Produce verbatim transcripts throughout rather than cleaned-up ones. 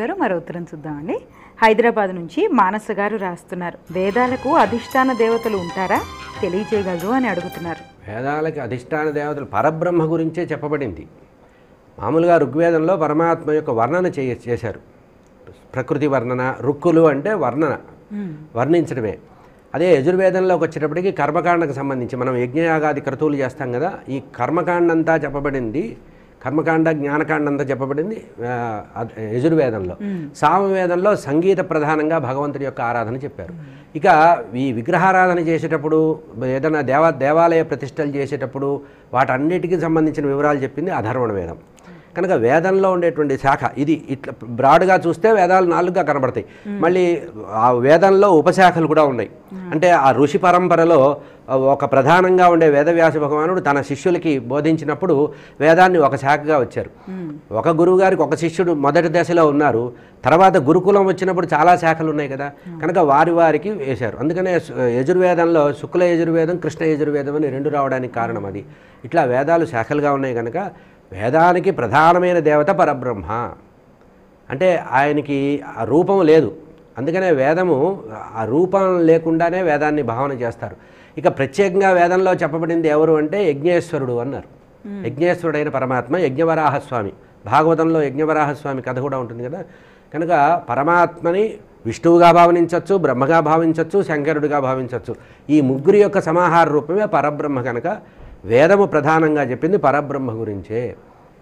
మరో ఉత్తరం చూద్దామండి. హైదరాబాద్ నుంచి మానస గారు రాస్తున్నారు. వేదాలకు అధిష్టాన దేవతలు ఉంటారా, తెలియజేయగలరు అని అడుగుతున్నారు. వేదాలకు అధిష్టాన దేవతలు పరబ్రహ్మ గురించే చెప్పబడింది. మామూలుగా ఋగ్వేదంలో పరమాత్మ యొక్క వర్ణన చేశారు. ప్రకృతి వర్ణన, రుక్కులు అంటే వర్ణన, వర్ణించడమే. అదే యజుర్వేదంలోకి వచ్చేటప్పటికి కర్మకాండకు సంబంధించి మనం యజ్ఞయాగాది క్రతువులు చేస్తాం కదా, ఈ కర్మకాండ అంతా చెప్పబడింది. కర్మకాండ జ్ఞానకాండ అంతా చెప్పబడింది యజుర్వేదంలో. సామవేదంలో సంగీత ప్రధానంగా భగవంతుడి యొక్క ఆరాధన చెప్పారు. ఇక ఈ విగ్రహారాధన చేసేటప్పుడు, ఏదైనా దేవా దేవాలయ ప్రతిష్టలు చేసేటప్పుడు వాటన్నిటికీ సంబంధించిన వివరాలు చెప్పింది అధర్వణ వేదం. కనుక వేదంలో ఉండేటువంటి శాఖ ఇది. ఇట్లా బ్రాడ్గా చూస్తే వేదాలు నాలుగుగా కనబడతాయి. మళ్ళీ ఆ వేదంలో ఉపశాఖలు కూడా ఉన్నాయి. అంటే ఆ ఋషి పరంపరలో ఒక ప్రధానంగా ఉండే వేదవ్యాస భగవానుడు తన శిష్యులకి బోధించినప్పుడు వేదాన్ని ఒక శాఖగా వచ్చారు. ఒక గురువు గారికి ఒక శిష్యుడు మొదటి దశలో ఉన్నారు. తర్వాత గురుకులం వచ్చినప్పుడు చాలా శాఖలు ఉన్నాయి కదా, కనుక వారి వారికి వేశారు. అందుకనే యజుర్వేదంలో శుక్ల యజుర్వేదం, కృష్ణ యజుర్వేదం అని రెండు రావడానికి కారణం అది. ఇట్లా వేదాలు శాఖలుగా ఉన్నాయి. కనుక వేదానికి ప్రధానమైన దేవత పరబ్రహ్మ. అంటే ఆయనకి ఆ రూపం లేదు, అందుకనే వేదము ఆ రూపం లేకుండానే వేదాన్ని భావన చేస్తారు. ఇక ప్రత్యేకంగా వేదంలో చెప్పబడింది ఎవరు అంటే యజ్ఞేశ్వరుడు అన్నారు. యజ్ఞేశ్వరుడైన పరమాత్మ యజ్ఞవరాహస్వామి. భాగవతంలో యజ్ఞవరాహస్వామి కథ కూడా ఉంటుంది కదా. కనుక పరమాత్మని విష్ణువుగా భావించవచ్చు, బ్రహ్మగా భావించవచ్చు, శంకరుడిగా భావించవచ్చు. ఈ ముగ్గురి యొక్క సమాహార రూపమే పరబ్రహ్మ. కనుక వేదము ప్రధానంగా చెప్పింది పరబ్రహ్మ గురించే.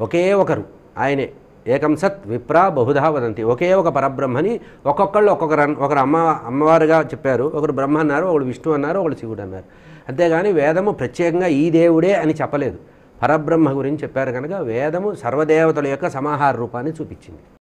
ఒకే ఒకరు ఆయనే, ఏకం సత్ విప్రా బహుధా వదంతి. ఒకే ఒక పరబ్రహ్మని ఒక్కొక్కళ్ళు ఒక్కొక్కరు ఒకరు అమ్మ అమ్మవారుగా చెప్పారు, ఒకరు బ్రహ్మ అన్నారు, ఒకరు విష్ణు అన్నారు, ఒకరు శివుడు అన్నారు. అంతేగాని వేదము ప్రత్యేకంగా ఈ దేవుడే అని చెప్పలేదు, పరబ్రహ్మ గురించి చెప్పారు. కనుక వేదము సర్వదేవతల యొక్క సమాహార రూపాన్ని చూపించింది.